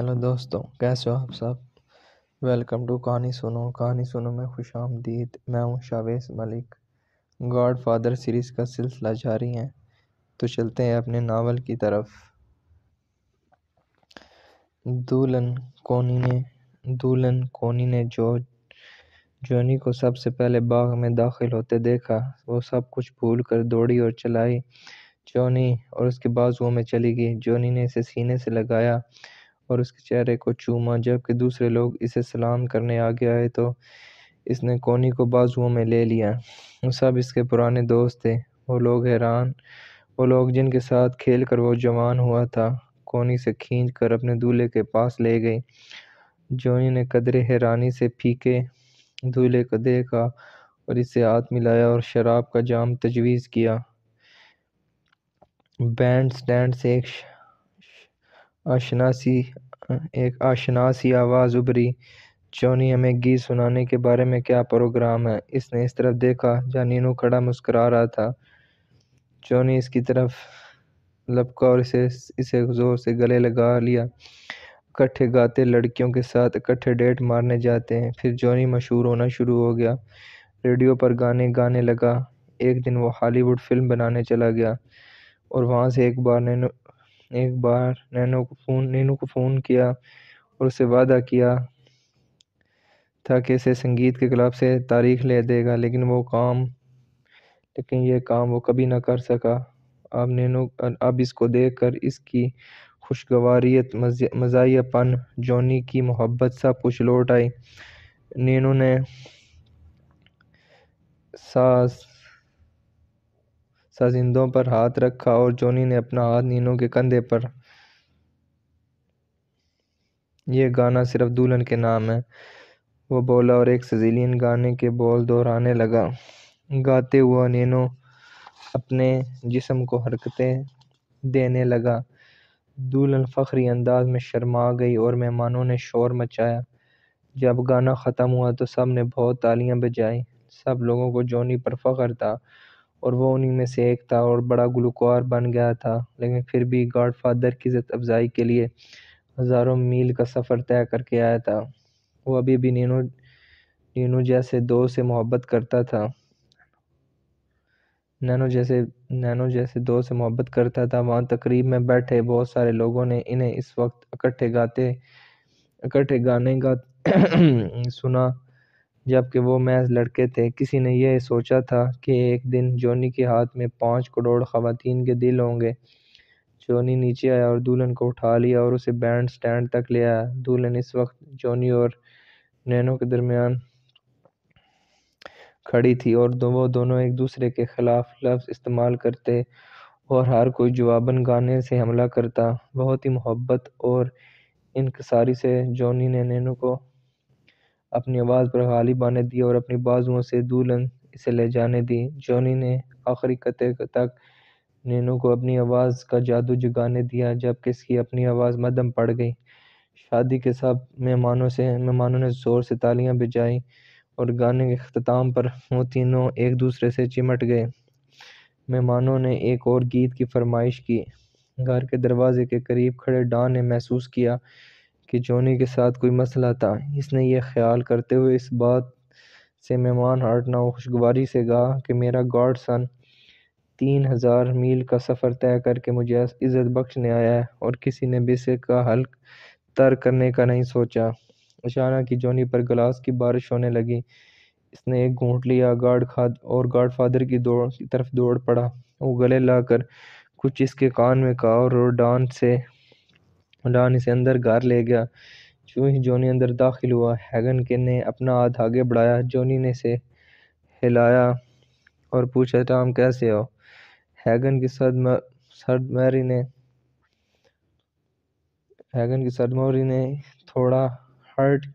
Hello दोस्तों, कैसे हो आप सब। वेलकम टू कहानी सुनो। कहानी सुनो में खुश आमदीद। मैं हूँ शाहवैज़ मलिक। गॉडफादर सीरीज़ का सिलसिला जारी है, तो चलते हैं अपने नावल की तरफ। दुल्हन कोनी ने जोनी को सबसे पहले बाग में दाखिल होते देखा। वो सब कुछ भूल कर दौड़ी और चलाई जोनी और उसके बाजुओं में चली गई। जोनी ने इसे सीने से लगाया और उसके चेहरे को चूमा। जबकि दूसरे लोग इसे सलाम करने आगे आए तो इसने कोनी को बाजुओं में ले लिया। वो सब इसके पुराने दोस्त थे। वो लोग जिनके साथ खेल कर वो जवान हुआ था। कोनी से खींच कर अपने दूल्हे के पास ले गई। जोनी ने कदरे हैरानी से फीके दूल्हे को देखा और इससे हाथ मिलाया और शराब का जाम तजवीज़ किया। बैंड स्टैंड से एक आशना सी आवाज़ उभरी। जोनी, हमें गीत सुनाने के बारे में क्या प्रोग्राम है। इसने इस तरफ देखा जहाँ नीनू खड़ा मुस्करा रहा था। जोनी इसकी तरफ लपका और इसे जोर से गले लगा लिया। इकट्ठे गाते लड़कियों के साथ इकट्ठे डेट मारने जाते हैं। फिर जोनी मशहूर होना शुरू हो गया। रेडियो पर गाने गाने लगा। एक दिन वो हॉलीवुड फिल्म बनाने चला गया और वहाँ से एक बार नैनो को फ़ोन किया और उसे वादा किया था कि इसे संगीत के क्लब से तारीख ले देगा, लेकिन ये काम वो कभी ना कर सका। अब इसको देखकर इसकी खुशगवारियत, मज़ाहियापन, जोनी की मोहब्बत सब कुछ लौट आई। नैनो ने साजिंदों पर हाथ रखा और जोनी ने अपना हाथ नीनू के कंधे पर। यह गाना सिर्फ दुल्हन के नाम है, वो बोला और एक सजीलियन गाने के बोल दोहराने लगा। गाते हुआ नीनू अपने जिस्म को हरकतें देने लगा। दुल्हन फखरी अंदाज में शर्मा गई और मेहमानों ने शोर मचाया। जब गाना ख़त्म हुआ तो सब ने बहुत तालियां बजाई। सब लोगों को जोनी पर फ़ख्र था और वो उन्हीं में से एक था और बड़ा गुलकार बन गया था। लेकिन फिर भी गॉडफादर की इज़्ज़त अफजाई के लिए हज़ारों मील का सफ़र तय करके आया था। वो अभी भी नैनो जैसे दोस्त से मोहब्बत करता था। वहाँ तकरीब में बैठे बहुत सारे लोगों ने इन्हें इस वक्त इकट्ठे गाने सुना, जबकि वो महज लड़के थे। किसी ने यह सोचा था कि एक दिन जोनी के हाथ में 5 करोड़ ख़वातीन के दिल होंगे। जोनी नीचे आया और दुल्हन को उठा लिया और उसे बैंड स्टैंड तक ले आया। दुल्हन इस वक्त जोनी और नैनो के दरमियान खड़ी थी और वो दोनों एक दूसरे के ख़िलाफ़ लफ्ज़ इस्तेमाल करते और हर कोई जवाबन गाने से हमला करता। बहुत ही मोहब्बत और इनकसारी से जोनी ने नैनो को अपनी आवाज़ पर गालिब आने दी और अपनी बाजुओं से दुल्हन इसे ले जाने दी। जोनी ने आखिरी कते तक नैनो को अपनी आवाज़ का जादू जगाने दिया, जबकि इसकी अपनी आवाज़ मदम पड़ गई। शादी के सब मेहमानों ने ज़ोर से तालियां बजाई और गाने के अख्ताम पर वो तीनों एक दूसरे से चिमट गए। मेहमानों ने एक और गीत की फरमाइश की। घर के दरवाजे के करीब खड़े डॉन ने महसूस किया कि जोनी के साथ कोई मसला था। इसने यह ख्याल करते हुए इस बात से मेहमान हटना और खुशगवारी से कहा कि मेरा गॉड सन 3000 मील का सफ़र तय करके मुझे इज़्ज़त बख्शने आया है और किसी ने भी इसका हल तर करने का नहीं सोचा। अचानक की जोनी पर गिलास की बारिश होने लगी। इसने एक घूंट लिया गॉडफादर की तरफ दौड़ पड़ा। वो गले लाकर कुछ इसके कान में कहा और डान इसे अंदर घर ले गया। जो ही जोनी अंदर दाखिल हुआ, हैगन के ने अपना हाथ आगे बढ़ाया। जोनी ने इसे हिलाया और पूछा, टॉम कैसे हो। हैगन की सदमोरी ने थोड़ा हर्ट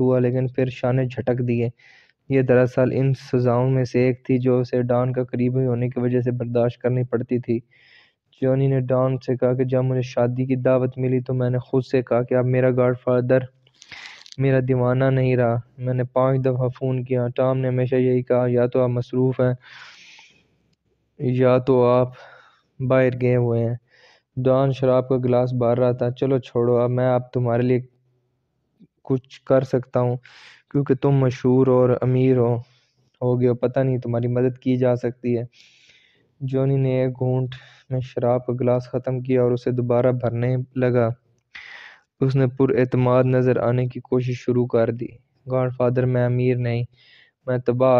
हुआ, लेकिन फिर शाने झटक दिए। यह दरअसल इन सजाओं में से एक थी जो उसे डान का करीबी होने की वजह से बर्दाश्त करनी पड़ती थी। जोनी ने डॉन से कहा कि जब मुझे शादी की दावत मिली तो मैंने खुद से कहा कि अब मेरा गॉडफादर मेरा दीवाना नहीं रहा। मैंने 5 दफ़ा फ़ोन किया। टॉम ने हमेशा यही कहा, या तो आप मसरूफ़ हैं या तो आप बाहर गए हुए हैं। डॉन शराब का गिलास बार रहा था। चलो छोड़ो, अब मैं आप तुम्हारे लिए कुछ कर सकता हूँ क्योंकि तुम मशहूर और अमीर हो गए हो, पता नहीं तुम्हारी मदद की जा सकती है। जॉनी ने एक घूंट में शराब का गिलास ख़त्म किया और उसे दोबारा भरने लगा। उसने पुरएतमाद नज़र आने की कोशिश शुरू कर दी। गॉडफादर, मैं अमीर नहीं, मैं तबाह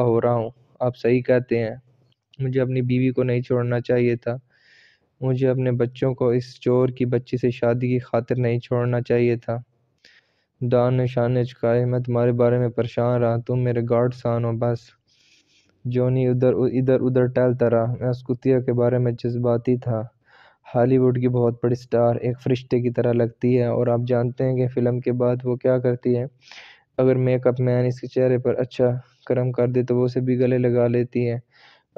हो रहा हूँ। आप सही कहते हैं, मुझे अपनी बीवी को नहीं छोड़ना चाहिए था, मुझे अपने बच्चों को इस चोर की बच्ची से शादी की खातिर नहीं छोड़ना चाहिए था। डॉन ने शान झुकाए। मैं तुम्हारे बारे में परेशान रहा, तुम मेरे गॉडसन हो बस। जॉनी इधर उधर टहलता रहा। मैं उस कुतिया के बारे में जज्बाती था। हॉलीवुड की बहुत बड़ी स्टार एक फरिश्ते की तरह लगती है और आप जानते हैं कि फ़िल्म के बाद वो क्या करती है। अगर मेकअप मैन इसके चेहरे पर अच्छा करम कर दे तो वो उसे भी गले लगा लेती है,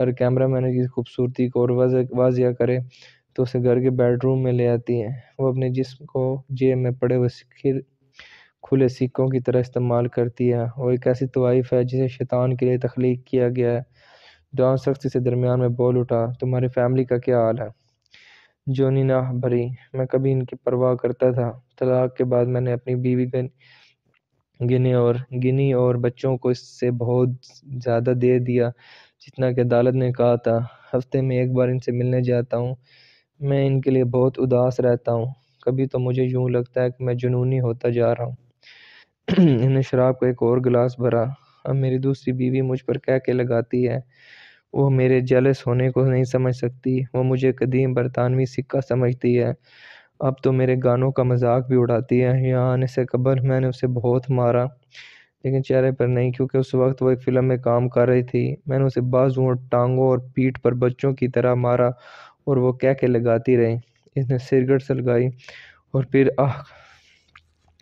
और कैमरा मैन की खूबसूरती को और वाजिया करे तो उसे घर के बेडरूम में ले आती है। वो अपने जिस्म को जेब में पड़े हुए खुले सिक्कों की तरह इस्तेमाल करती है। वो एक ऐसी तवाइफ है जिसे शैतान के लिए तख्लीक किया गया है। डॉन सख्ती से दरमियान में बोल उठा, तुम्हारी फैमिली का क्या हाल है? जॉनी ना भरी, मैं कभी इनकी परवाह करता था। तलाक के बाद मैंने अपनी बीवी गिनी और बच्चों को इससे बहुत ज़्यादा दे दिया जितना कि अदालत ने कहा था। हफ्ते में एक बार इनसे मिलने जाता हूँ। मैं इनके लिए बहुत उदास रहता हूँ। कभी तो मुझे यूँ लगता है कि मैं जुनूनी होता जा रहा हूँ। इन्हें शराब का एक और गिलास भरा। अब मेरी दूसरी बीवी मुझ पर कह के लगाती है। वो मेरे जेलस होने को नहीं समझ सकती, वो मुझे कदीम बरतानवी सिक्का समझती है। अब तो मेरे गानों का मजाक भी उड़ाती है। यहाँ आने से कबल मैंने उसे बहुत मारा, लेकिन चेहरे पर नहीं, क्योंकि उस वक्त वो एक फ़िल्म में काम कर रही थी। मैंने उसे बाजू और टांगों और पीठ पर बच्चों की तरह मारा और वो कह के लगाती रही। इसने सिगरेट सलगाई और फिर आह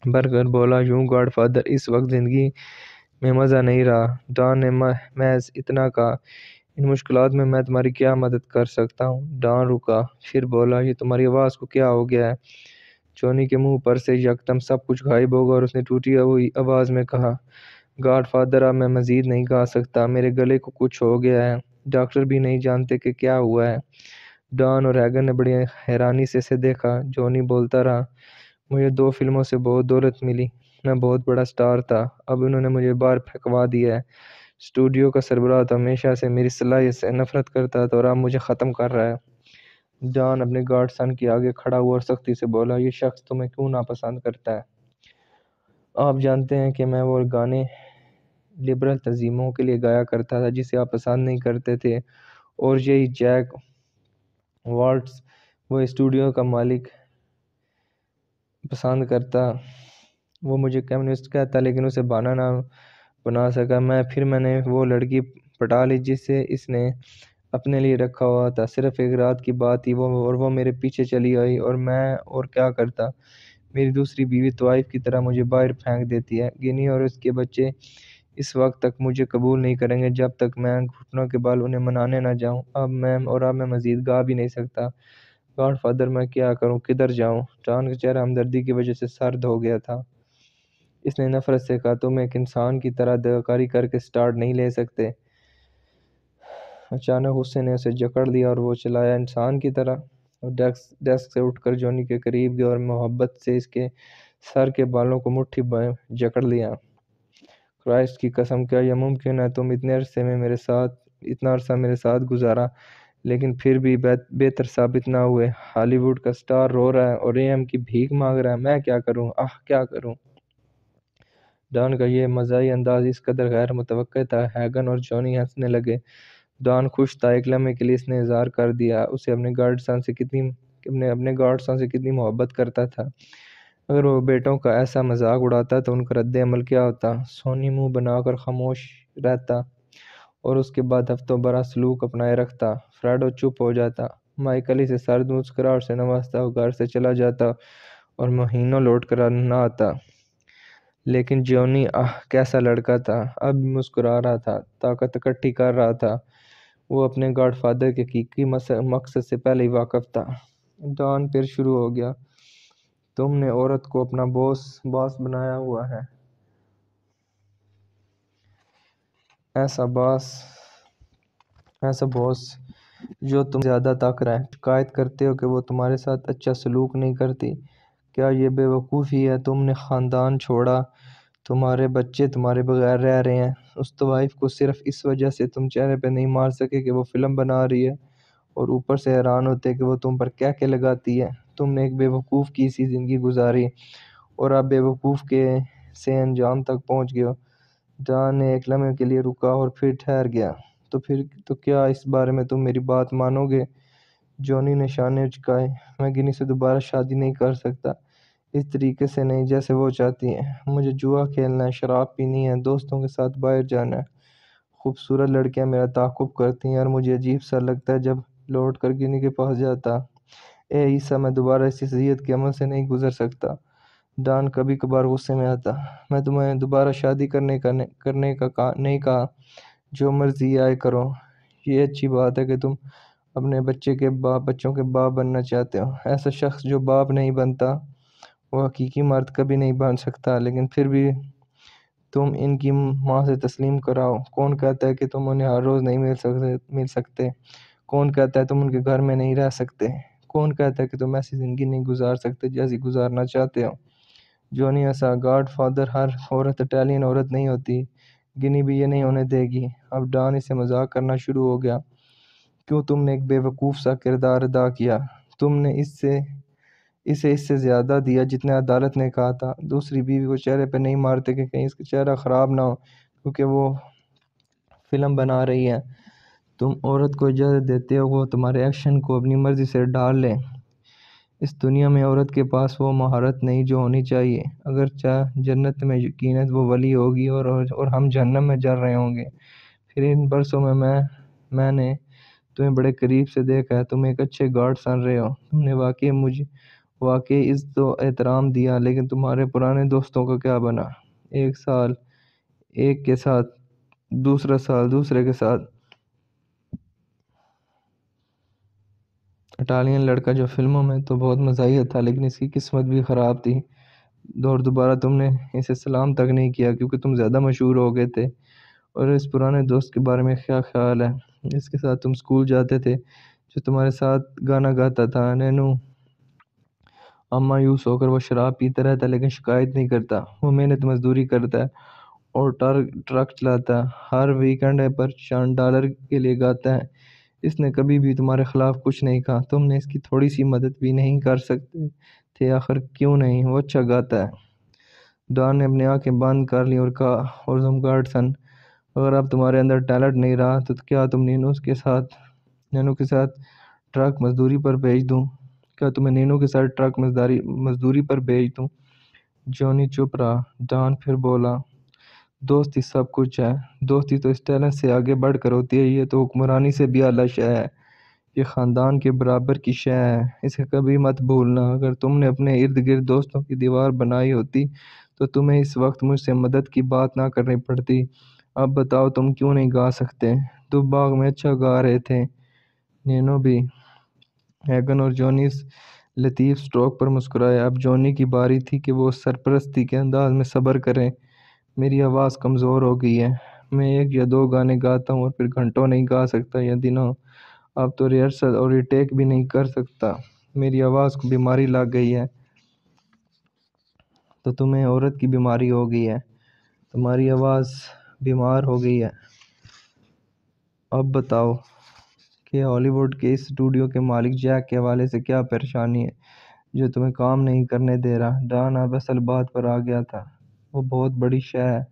बरकर बोला, यूँ गॉडफादर, इस वक्त ज़िंदगी में मज़ा नहीं रहा। डॉन ने महज इतना कहा, इन मुश्किलात में मैं तुम्हारी क्या मदद कर सकता हूँ? डॉन रुका, फिर बोला, ये तुम्हारी आवाज़ को क्या हो गया है? जॉनी के मुंह पर से यकदम सब कुछ गायब हो गया और उसने टूटी हुई आवाज़ में कहा, गॉडफादर, अब मैं मज़ीद नहीं गा सकता, मेरे गले को कुछ हो गया है, डॉक्टर भी नहीं जानते कि क्या हुआ है। डॉन और हैगन ने बड़ी हैरानी से इसे देखा। जॉनी बोलता रहा, मुझे 2 फिल्मों से बहुत दौलत मिली, मैं बहुत बड़ा स्टार था, अब उन्होंने मुझे बाहर फेंकवा दिया है। स्टूडियो का सरबराह तो हमेशा से मेरी सलाहियत से नफरत करता था और अब मुझे ख़त्म कर रहा है। डॉन अपने गॉडसन के आगे खड़ा हुआ और सख्ती से बोला, ये शख्स तुम्हें क्यों नापसंद करता है? आप जानते हैं कि मैं वो गाने लिबरल तंजीमों के लिए गाया करता था जिसे आप पसंद नहीं करते थे, और यही जैक वाल्ट्स वो स्टूडियो का मालिक पसंद करता। वो मुझे कम्युनिस्ट कहता, लेकिन उसे बहाना ना बना सका। मैंने वो लड़की पटा ली जिसे इसने अपने लिए रखा हुआ था। सिर्फ एक रात की बात थी, वो मेरे पीछे चली आई और मैं और क्या करता। मेरी दूसरी बीवी तवाइफ की तरह मुझे बाहर फेंक देती है। गिनी और उसके बच्चे इस वक्त तक मुझे कबूल नहीं करेंगे जब तक मैं घुटनों के बाल उन्हें मनाने ना जाऊं। अब मैं मज़ीद गा भी नहीं सकता। गॉडफादर, मैं क्या करूं, किधर जाऊं? डॉन का चेहरा हमदर्दी की वजह से सर्द हो गया था। इसने नफरत से कहा, तुम एक इंसान की तरह अदाकारी करके स्टार्ट नहीं ले सकते। अचानक गुस्से ने उसे जकड़ लिया और वो चलाया इंसान की तरह। और डेस्क से उठकर जॉनी के करीब गया और मोहब्बत से इसके सर के बालों को मुट्ठी में जकड़ लिया। क्राइस्ट की कसम, क्या यह मुमकिन है? तुम इतना अरसा मेरे साथ गुजारा, लेकिन फिर भी बेहतर साबित ना हुए। हॉलीवुड का स्टार रो रहा है और एम की भीख मांग रहा है। मैं क्या करूँ, आह क्या करूँ? डॉन का यह मज़ाही अंदाज़ इस कदर गैर मुतवक्किल था। हैगन और जॉनी हंसने लगे। डॉन खुश था, एक लम्हे के लिए इसने इज़हार कर दिया उसे अपने गॉडसन से कितनी मोहब्बत करता था। अगर वो बेटों का ऐसा मजाक उड़ाता तो उनका रद्द-ए-अमल क्या होता। सोनी मुंह बनाकर खामोश रहता और उसके बाद हफ्तों बड़ा सलूक अपनाए रखता। फ्रेडो चुप हो जाता, माइकल इसे सर्द मुस्कुराहट से नवाजता और घर से चला जाता और महीनों लौट कर ना आता। लेकिन जॉनी आह कैसा लड़का था, अब मुस्कुरा रहा था, ताकत इकट्ठी कर रहा था। वो अपने गॉडफादर के हकीकी मकसद से पहले ही वाकफ़ था। डॉन फिर शुरू हो गया, तुमने औरत को अपना बॉस बनाया हुआ है, ऐसा बॉस जो तुम ज़्यादा ताकरा है, शिकायत करते हो कि वो तुम्हारे साथ अच्छा सलूक नहीं करती। क्या ये बेवकूफ़ी है? तुमने ख़ानदान छोड़ा, तुम्हारे बच्चे तुम्हारे बगैर रह रहे हैं। उस तवाइफ को सिर्फ इस वजह से तुम चेहरे पे नहीं मार सके कि वो फ़िल्म बना रही है, और ऊपर से हैरान होते कि वो तुम पर कहके लगाती है। तुमने एक बेवकूफ़ की सी ज़िंदगी गुजारी और आप बेवकूफ़ के से अंजाम तक पहुँच गए हो। जान ने एक लम्हे के लिए रुका और फिर ठहर गया। तो क्या इस बारे में तुम मेरी बात मानोगे? जॉनी ने शाने उचकाए। मैं गिनी से दोबारा शादी नहीं कर सकता, इस तरीके से नहीं जैसे वो चाहती हैं। मुझे जुआ खेलना है, शराब पीनी है, दोस्तों के साथ बाहर जाना है। खूबसूरत लड़कियां मेरा ताक़ुब करती हैं और मुझे अजीब सा लगता है जब लौट कर गिनी के पास जाता। ए ईसा, मैं दोबारा इस अज़ियत के अमल से नहीं गुजर सकता। डॉन कभी कभार गुस्से में आता। मैं तुम्हें दोबारा शादी करने का नहीं कहा, जो मर्ज़ी आए करो। ये अच्छी बात है कि तुम अपने बच्चों के बाप बनना चाहते हो। ऐसा शख्स जो बाप नहीं बनता वो हकीकी मर्द कभी नहीं बन सकता, लेकिन फिर भी तुम इनकी माँ से तस्लीम कराओ। कौन कहता है कि तुम उन्हें हर रोज़ नहीं मिल सकते? कौन कहता है तुम उनके घर में नहीं रह सकते? कौन कहता है कि तुम ऐसी ज़िंदगी नहीं गुजार सकते जैसी गुजारना चाहते हो? जॉनी हंसा। गॉडफादर, हर औरत इटालियन औरत नहीं होती, गिनी भी ये नहीं होने देगी। अब डॉन इसे मजाक करना शुरू हो गया। क्यों तुमने एक बेवकूफ़ सा किरदार अदा किया? तुमने इसे इससे ज़्यादा दिया जितने अदालत ने कहा था। दूसरी बीवी को चेहरे पे नहीं मारते कि कहीं इसका चेहरा ख़राब ना हो क्योंकि वो फिल्म बना रही है। तुम औरत को इजाज़त देते हो वो तुम्हारे एक्शन को अपनी मर्ज़ी से डाल लें। इस दुनिया में औरत के पास वो महारत नहीं जो होनी चाहिए। अगर चाह जन्नत में यकीनन वो वली होगी और हम जहन्नम में जल रहे होंगे। फिर इन बरसों में मैंने तुम्हें बड़े करीब से देखा है। तुम एक अच्छे गार्ड सन रहे हो। तुमने मुझे वाकई इज़्ज़त व एहतराम दिया, लेकिन तुम्हारे पुराने दोस्तों का क्या बना? एक साल एक के साथ, दूसरा साल दूसरे के साथ। इटालियन लड़का जो फ़िल्मों में तो बहुत मज़ाहिया था, लेकिन इसकी किस्मत भी ख़राब थी। दोबारा तुमने इसे सलाम तक नहीं किया क्योंकि तुम ज़्यादा मशहूर हो गए थे। और इस पुराने दोस्त के बारे में क्या ख्याल है? इसके साथ तुम स्कूल जाते थे, जो तुम्हारे साथ गाना गाता था नैनू। मायूस होकर वो शराब पीता रहता है लेकिन शिकायत नहीं करता। वो मेहनत मजदूरी करता है और ट्रक चलाता है। हर वीकेंड पर $100 के लिए गाता है। इसने कभी भी तुम्हारे ख़िलाफ़ कुछ नहीं कहा। तुमने इसकी थोड़ी सी मदद भी नहीं कर सकते थे? आखिर क्यों नहीं? वो अच्छा गाता है। डॉन ने अपनी आँखें बंद कर ली और कहा, और तुम गार्डसन, अगर अब तुम्हारे अंदर टैलेंट नहीं रहा तो क्या तुम नैनू के साथ ट्रक मजदूरी पर भेज दूँ? क्या तुम्हें नैनू के साथ ट्रक मजदूरी पर भेज दूँ? जॉनी चुप रहा। डॉन फिर बोला, दोस्ती सब कुछ है। दोस्ती तो इस टैलेंट से आगे बढ़ कर होती है। ये तो हुक्मरानी से भी आला शय है। ये ख़ानदान के बराबर की शय है। इसे कभी मत भूलना। अगर तुमने अपने इर्द गिर्द दोस्तों की दीवार बनाई होती तो तुम्हें इस वक्त मुझसे मदद की बात ना करनी पड़ती। अब बताओ तुम क्यों नहीं गा सकते? तुम बाग में अच्छा गा रहे थे। नैनू भी। हैगन और जॉनी लतीफ़ स्ट्रोक पर मुस्कुराए। अब जॉनी की बारी थी कि वो सरपरस्ती के अंदाज में सब्र करें। मेरी आवाज़ कमज़ोर हो गई है। मैं 1 या 2 गाने गाता हूँ और फिर घंटों नहीं गा सकता या दिनों। अब तो रिहर्सल और रिटेक भी नहीं कर सकता। मेरी आवाज़ को बीमारी लग गई है। तो तुम्हें औरत की बीमारी हो गई है। तुम्हारी आवाज़ बीमार हो गई है। अब बताओ कि हॉलीवुड के इस स्टूडियो के मालिक जैक के हवाले से क्या परेशानी है जो तुम्हें काम नहीं करने दे रहा? डॉन अब असल बात पर आ गया था। वो बहुत बड़ी शय है।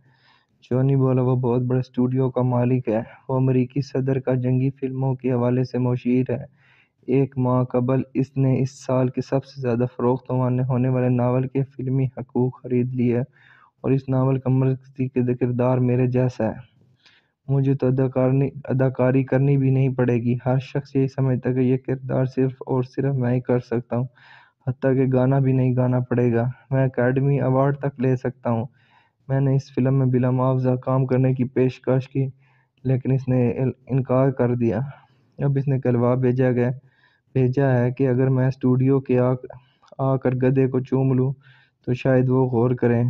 जॉनी बोला, वो बहुत बड़े स्टूडियो का मालिक है। वो अमेरिकी सदर का जंगी फिल्मों के हवाले से मुशीर है। 1 माह कबल इसने इस साल के सबसे ज़्यादा फ़रोख्त होने वाले नावल के फिल्मी हकूक़ ख़रीद लिए और इस नावल का मर्कज़ी किरदार मेरे जैसा है। मुझे तो अदाकारी करनी भी नहीं पड़ेगी। हर शख्स यही समझता है कि यह किरदार सिर्फ़ और सिर्फ मैं ही कर सकता हूँ। हत्ता कि गाना भी नहीं गाना पड़ेगा। मैं एकेडमी अवार्ड तक ले सकता हूँ। मैंने इस फिल्म में बिला मुआवजा काम करने की पेशकश की, लेकिन इसने इनकार कर दिया। अब इसने कलवा भेजा है कि अगर मैं स्टूडियो के आकर गधे को चूम लूँ तो शायद वो गौर करें।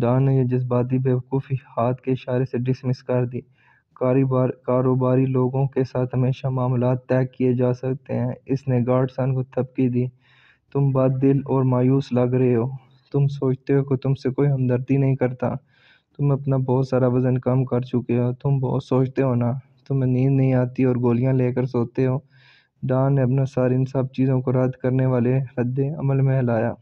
डॉन ने यह जज्बाती बेवकूफ़ी हाथ के इशारे से डिसमिस कर दी। कारोबारी लोगों के साथ हमेशा मामलात तय किए जा सकते हैं। इसने गार्डसन को थपकी दी। तुम बददिल और मायूस लग रहे हो। तुम सोचते हो कि तुमसे कोई हमदर्दी नहीं करता। तुम अपना बहुत सारा वज़न कम कर चुके हो। तुम बहुत सोचते हो ना। तुम्हें नींद नहीं आती और गोलियां लेकर सोते हो। डॉन ने अपना सार इन सब चीज़ों को रद्द करने वाले रद्द अमल में लाया।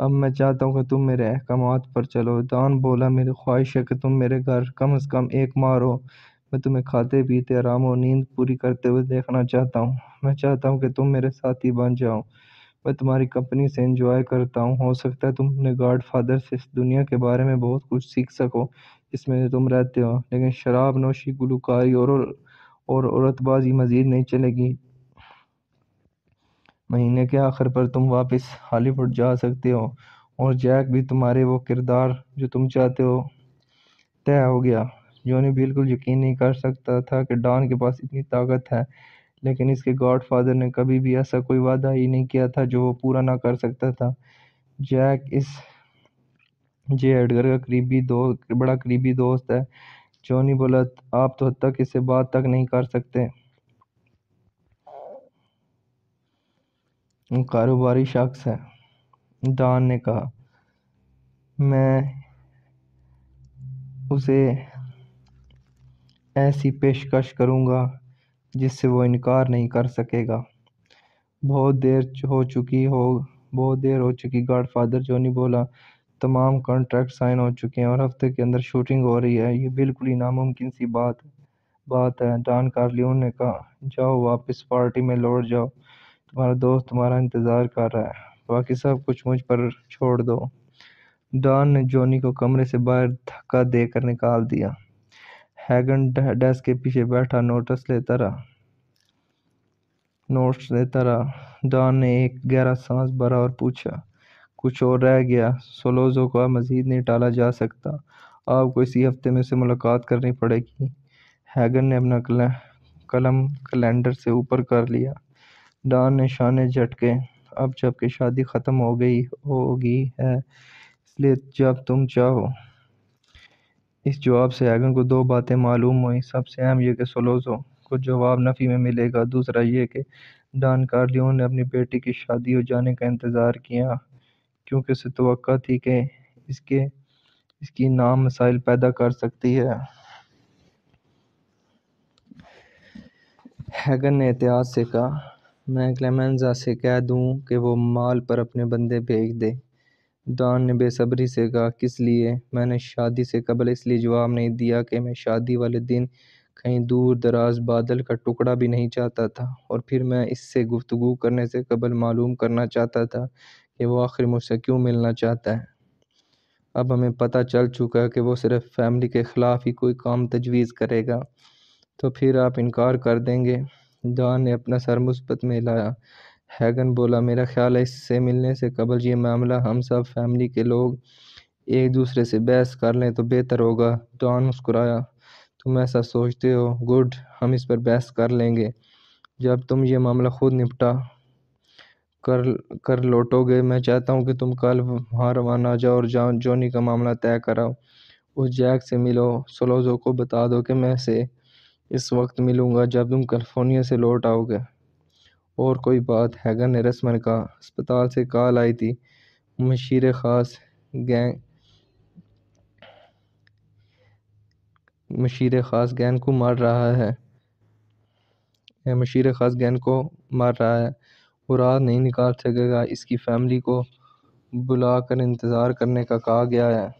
अब मैं चाहता हूँ कि तुम मेरे अहकामात पर चलो। डॉन बोला, मेरी ख्वाहिश है कि तुम मेरे घर कम से कम एक माह रहो। मैं तुम्हें खाते पीते आराम और नींद पूरी करते हुए देखना चाहता हूँ। मैं चाहता हूँ कि तुम मेरे साथी बन जाओ। मैं तुम्हारी कंपनी से एंजॉय करता हूँ। हो सकता है तुम अपने गॉडफादर से इस दुनिया के बारे में बहुत कुछ सीख सको जिसमें तुम रहते हो, लेकिन शराब नोशी, गुलकारी और औरतबाजी मजीद नहीं चलेगी। महीने के आखिर पर तुम वापस हॉलीवुड जा सकते हो और जैक भी तुम्हारे वो किरदार जो तुम चाहते हो तय हो गया। जॉनी बिल्कुल यकीन नहीं कर सकता था कि डॉन के पास इतनी ताकत है, लेकिन इसके गॉडफादर ने कभी भी ऐसा कोई वादा ही नहीं किया था जो वो पूरा ना कर सकता था। जैक इस जे एडगर का बड़ा करीबी दोस्त है। जॉनी बोला, आप तो हद तक इससे बात तक नहीं कर सकते। कारोबारी शख्स है, डॉन ने कहा। मैं उसे ऐसी पेशकश करूंगा जिससे वो इनकार नहीं कर सकेगा। बहुत देर हो चुकी गॉडफादर, जॉनी बोला। तमाम कॉन्ट्रैक्ट साइन हो चुके हैं और हफ्ते के अंदर शूटिंग हो रही है। ये बिल्कुल ही नामुमकिन सी बात है, डॉन कार्लियोन ने कहा। जाओ वापस पार्टी में लौट जाओ। तुम्हारा दोस्त तुम्हारा इंतज़ार कर रहा है। बाकी सब कुछ मुझ पर छोड़ दो। डॉन ने जॉनी को कमरे से बाहर धक्का देकर निकाल दिया। हैगन डेस्क के पीछे बैठा नोट्स लेता रहा। डॉन ने एक गहरा सांस भरा और पूछा, कुछ और रह गया? सोलोजो को मज़ीद नहीं टाला जा सकता। आपको इसी हफ्ते में से मुलाकात करनी पड़ेगी। हैगन ने अपना कलम कैलेंडर से ऊपर कर लिया। डॉन ने शाने झटके। अब जबकि शादी ख़त्म हो गई है, इसलिए जब तुम चाहो। इस जवाब से हैगन को दो बातें मालूम हुई। सबसे अहम यह कि सोलोजो को जवाब नफ़ी में मिलेगा। दूसरा यह कि डॉन कार्लियोन ने अपनी बेटी की शादी हो जाने का इंतज़ार किया क्योंकि उसे तवक्का थी कि इसकी नाम मसाइल पैदा कर सकती है। हैगन ने एहतियात से कहा, मैं क्लेमेंजा से कह दूं कि वो माल पर अपने बंदे भेज दे। डॉन ने बेसब्री से कहा, किस लिए? मैंने शादी से कबल इसलिए जवाब नहीं दिया कि मैं शादी वाले दिन कहीं दूर दराज बादल का टुकड़ा भी नहीं चाहता था, और फिर मैं इससे गुफ्तगू करने से कबल मालूम करना चाहता था कि वो आखिर मुझसे क्यों मिलना चाहता है। अब हमें पता चल चुका है कि वो सिर्फ़ फैमिली के ख़िलाफ़ ही कोई काम तजवीज़ करेगा। तो फिर आप इनकार कर देंगे? डॉन ने अपना सर मुस्बत में हिलाया। हैगन बोला, मेरा ख्याल है इससे मिलने से कबल ये मामला हम सब फैमिली के लोग एक दूसरे से बहस कर लें तो बेहतर होगा। डॉन मुस्कुराया। तुम ऐसा सोचते हो? गुड, हम इस पर बहस कर लेंगे। जब तुम ये मामला खुद निपटा कर लौटोगे, मैं चाहता हूँ कि तुम कल वहाँ रवाना जाओ और जॉनी का मामला तय कराओ। उस जैक से मिलो। सोलोजो को बता दो कि मैं से इस वक्त मिलूंगा जब तुम कैलिफोर्निया से लौट आओगे। और कोई बात? हैगन ने रस्मन कहा। अस्पताल से कॉल आई थी। मशीर ख़ास गैंग को मार रहा है। वो रात नहीं निकाल सकेगा। इसकी फैमिली को बुलाकर इंतज़ार करने का कहा गया है।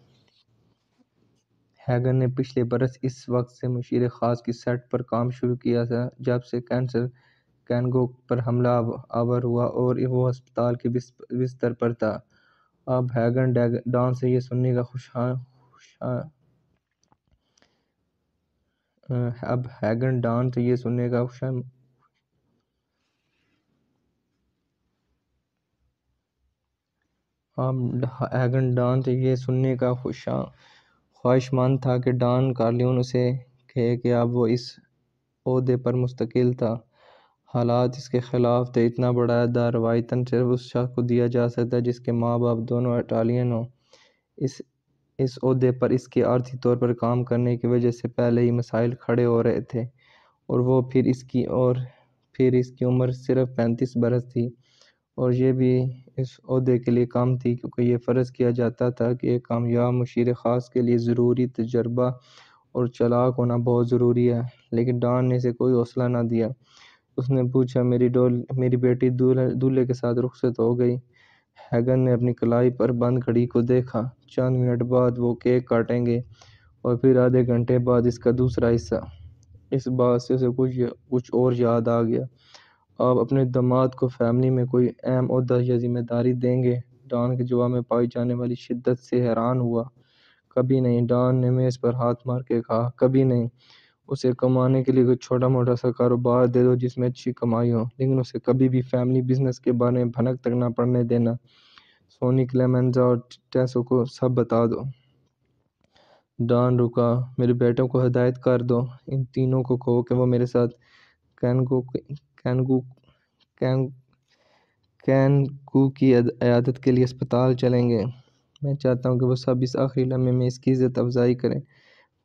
हैगन ने पिछले बरस इस वक्त से मुशीर ख़ास की सेट पर काम शुरू किया था जब से कैंसर कैनगो पर हमला आवर हुआ और वो अस्पताल के बिस्तर पर था। अब हैगन डॉन से ये सुनने का ख्वाहिशमंद था कि डॉन कार्लियोन उसे कहे कि अब वो इस ओहदे पर मुस्तकिल था। हालात इसके ख़िलाफ़ थे। इतना बड़ा अहदा रवायतन सिर्फ उस शख्स को दिया जा सकता है जिसके माँ बाप दोनों इटालियन हों। इस इस ओहदे पर इसके आर्थिक तौर पर काम करने की वजह से पहले ही मसाइल खड़े हो रहे थे और वो फिर इसकी उम्र सिर्फ 35 बरस थी और ये भी इस ओहदे के लिए काम थी क्योंकि ये फ़र्ज़ किया जाता था कि एक कामयाब मुशीर ख़ास के लिए ज़रूरी तजर्बा और चालाक होना बहुत ज़रूरी है। लेकिन डॉन ने इसे कोई हौसला ना दिया। उसने पूछा, मेरी बेटी दूल्हे के साथ रुखसत हो गई। हैगन ने अपनी कलाई पर बंद घड़ी को देखा। चंद मिनट बाद वो केक काटेंगे और फिर आधे घंटे बाद इसका दूसरा हिस्सा। इस बात से उसे कुछ और याद आ गया। आप अपने दामाद को फैमिली में कोई अहम ओहदा या जिम्मेदारी देंगे? डॉन के जवाब में पाई जाने वाली शिद्दत से हैरान हुआ। कभी नहीं, डॉन ने मेज़ पर हाथ मार के कहा, कभी नहीं। उसे कमाने के लिए कोई छोटा मोटा सा कारोबार दे दो जिसमें अच्छी कमाई हो, लेकिन उसे कभी भी फैमिली बिजनेस के बारे में भनक तक ना पड़ने देना। सोनी, क्लेमेंजा और टेसो को सब बता दो। डॉन रुका। मेरे बेटों को हदायत कर दो, इन तीनों को कहो कि वो मेरे साथ कैनकू की अयादत के लिए अस्पताल चलेंगे। मैं चाहता हूँ कि वो सब इस आखिरी लम्हे में इसकी इज़्ज़त अफजाई करें।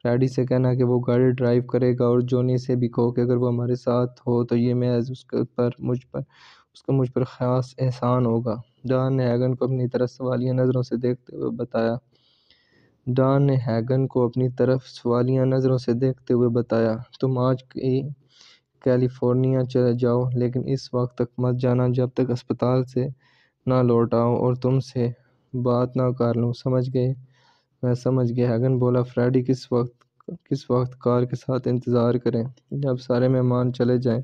फ्रेडी से कहना कि वो गाड़ी ड्राइव करेगा और जोनी से भी कहो कि अगर वो हमारे साथ हो तो ये महज मुझ पर ख़ास एहसान होगा। डॉन ने हैगन को अपनी तरफ सवालिया नज़रों से देखते हुए बताया, तुम आज कैलिफोर्निया चले जाओ, लेकिन इस वक्त तक मत जाना जब तक अस्पताल से ना लौट आओ और तुमसे बात ना कर लूँ। समझ गए? मैं समझ गया, हैगन बोला। फ्रेडी, किस वक्त कार के साथ इंतज़ार करें? जब सारे मेहमान चले जाएं,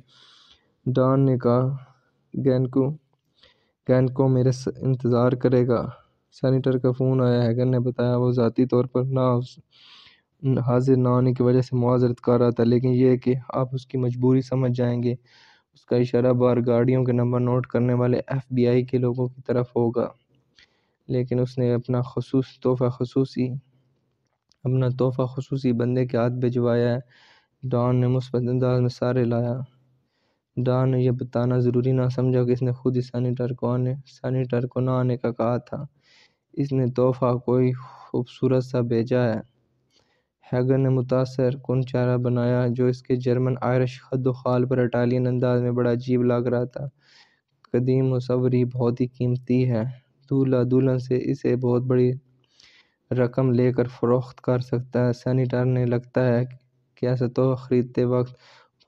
डॉन ने कहा। गैनको मेरे इंतज़ार करेगा। सैनिटर का फ़ोन आया। हैगन ने बताया वो ज़ाती तौर पर ना हाजिर ना होने की वजह से मुआज़रत कर रहा था, लेकिन यह कि आप उसकी मजबूरी समझ जाएंगे। उसका इशारा बार गाड़ियों के नंबर नोट करने वाले FBI के लोगों की तरफ होगा, लेकिन उसने अपना तोहफ़ा खसूसी बंदे के हाथ भिजवाया है। डॉन ने मुस्बत अंदाज में सारे लाया। डॉन ने यह बताना ज़रूरी ना समझा कि इसने खुद ही सैनिटर को ना आने का कहा था। इसने तोहफ़ा कोई खूबसूरत सा भेजा है। हैगन ने मुतासर कन चेहरा बनाया जो इसके जर्मन आयरिश खद खाल पर इटालियन अंदाज में बड़ा अजीब लग रहा था। कदीम मुसवरी बहुत ही कीमती है। दूल्हा दुल्हन से इसे बहुत बड़ी रकम लेकर फ़रोख्त कर सकता है। सैनिटर ने लगता है कि ऐसा तोहफ़ा ख़रीदते वक्त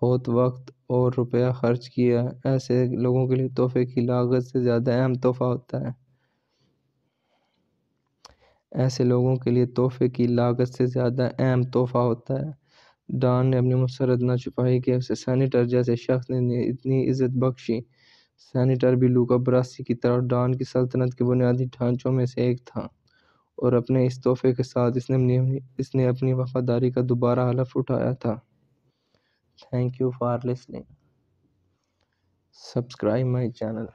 बहुत वक्त और रुपया ख़र्च किया। ऐसे लोगों के लिए तोहफ़े की लागत से ज़्यादा अहम तोहफ़ा होता है। डॉन ने अपनी मुसरत ना छुपाई कि उसे सैनिटर जैसे शख्स ने इतनी इज़्ज़त बख्शी। सैनिटर भी लूका ब्रासी की तरफ डॉन की सल्तनत के बुनियादी ढांचों में से एक था और अपने इस तोहफ़े के साथ इसने अपनी वफादारी का दोबारा हलफ उठाया था। Thank you for listening. Subscribe my channel.